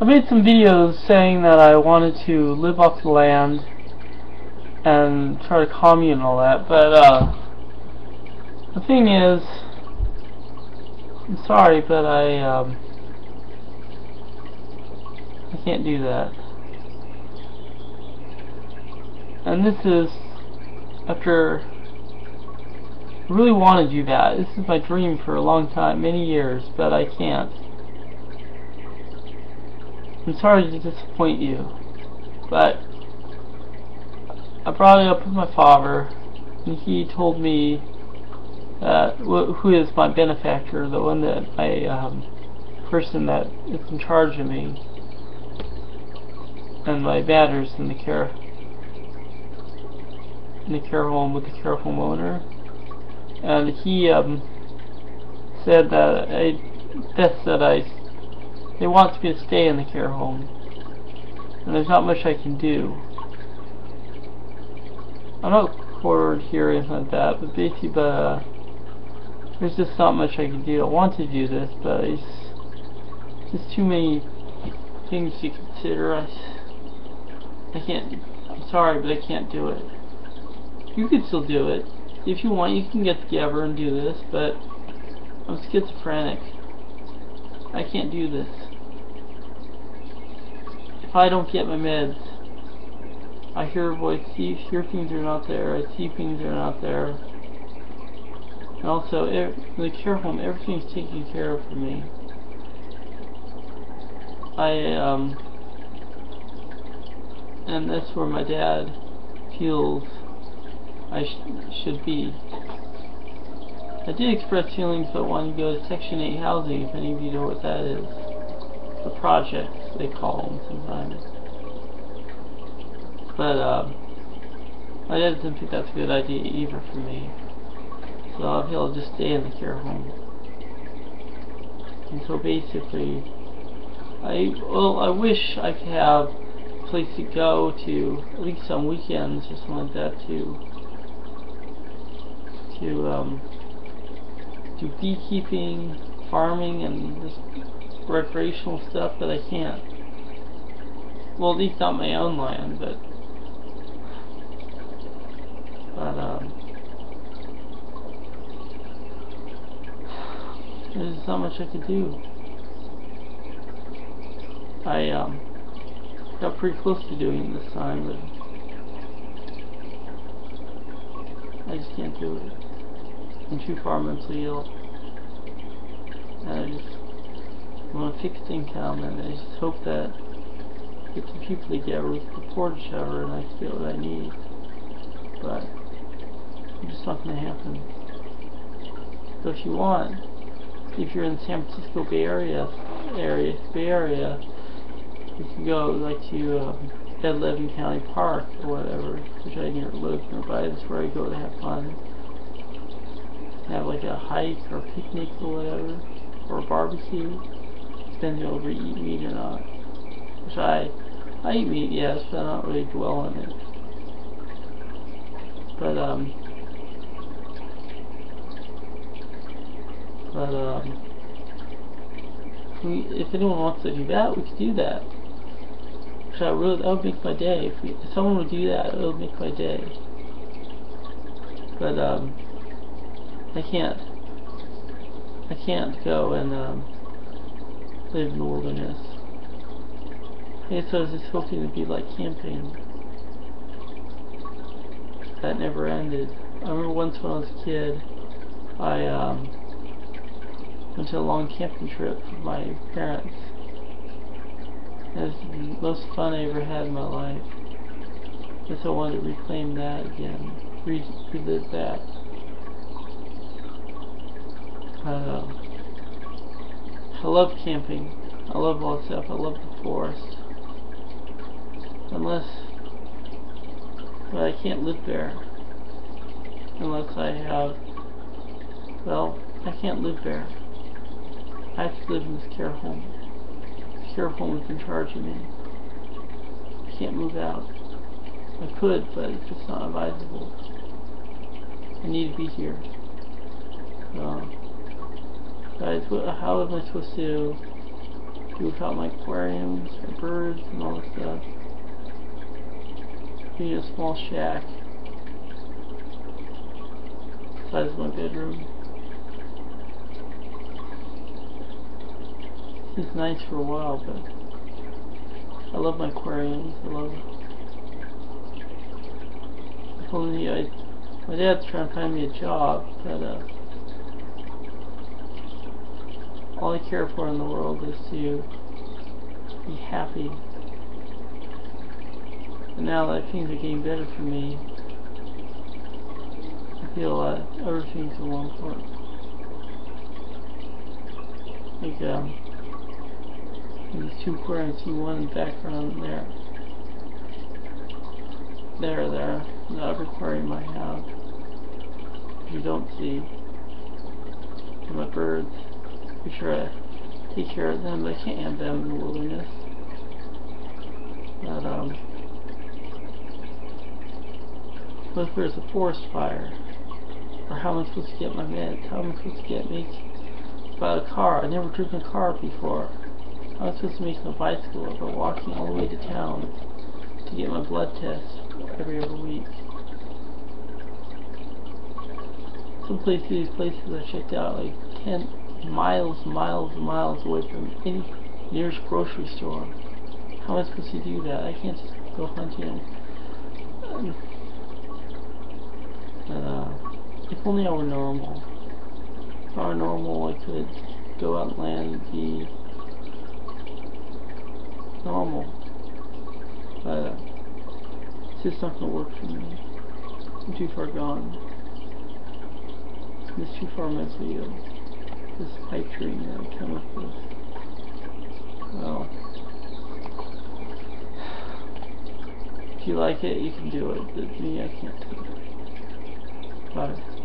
I made some videos saying that I wanted to live off the land and try to commune and all that, but the thing is, I'm sorry, but I can't do that. And this is after I really want to do that. This is my dream for a long time, many years, but I can't. I'm sorry to disappoint you, but I brought it up with my father, and he told me that who is my benefactor, the one that my person that is in charge of me and my matters in the care home with the care home owner, and he said that they want me to stay in the care home, and there's not much I can do. I'm not quartered here or anything like that, but basically, there's just not much I can do. I want to do this, but it's just too many things to consider. I can't. I'm sorry, but I can't do it. You can still do it. If you want, you can get together and do this, but I'm schizophrenic. I can't do this. If I don't get my meds, I hear a voice, hear things are not there, I see things are not there. And also, the care home, everything's taken care of for me. And that's where my dad feels I should be. I did express feelings about wanting to go to Section 8 housing, if any of you know what that is. The projects, they call them sometimes. But, my dad doesn't think that's a good idea either for me. So I feel I'll just stay in the care home. And so basically, I wish I could have a place to go to, at least on weekends or something like that, to beekeeping, farming, and just recreational stuff, but I can't. Well, at least not my own land, but there's not much I could do. I got pretty close to doing it this time, but I just can't do it. I'm too far mentally ill, and I just want to fix income, and I just hope that I get some people together with the portage shower and I can get what I need, but it's just not going to happen. So if you want, if you're in the San Francisco Bay Area, you can go like to Ed Levin County Park or whatever, which I live nearby. That's where I go to have fun. Have like a hike or a picnic or whatever, or a barbecue. Depends on whether you eat meat or not. Which I eat meat, yes, but I don't really dwell on it. If anyone wants to do that, we could do that. Which that would make my day. If someone would do that, it would make my day. But I can't go and live in the wilderness. I guess I was just hoping it'd be like camping. That never ended. I remember once when I was a kid, I went to a long camping trip with my parents. It was the most fun I ever had in my life. I guess I wanted to reclaim that again, relive that. I love camping. I love all that stuff. I love the forest. But I can't live there. Unless I have, well, I can't live there. I have to live in this care home. This care home is in charge of me. I can't move out. I could, but it's just not advisable. I need to be here. How am I supposed to do about like aquariums and birds and all this stuff. Need a small shack, size of my bedroom. It's nice for a while, but I love my aquariums. I love. If only my dad's trying to find me a job, but all I care for in the world is to be happy. And now that things are getting better for me, I feel everything's more important. Like these two aquariums, you see one in the background there. There. The other aquarium I have. You don't see. And my birds. Be sure I take care of them, but I can't have them in the wilderness. But, what if there's a forest fire? Or how am I supposed to get my meds? How am I supposed to make about a car? I've never driven a car before. I was supposed to make a bicycle by walking all the way to town to get my blood test every other week. These places I checked out like 10 miles away from any nearest grocery store. How am I supposed to do that? I can't just go hunting. If only I were normal. If I were normal, I could go out and land and be normal, but it's just not going to work for me. I'm too far gone. I'm just too far mentally ill. This pipe dream that I come up with. Well, if you like it, you can do it, but me, I can't do it. Bye.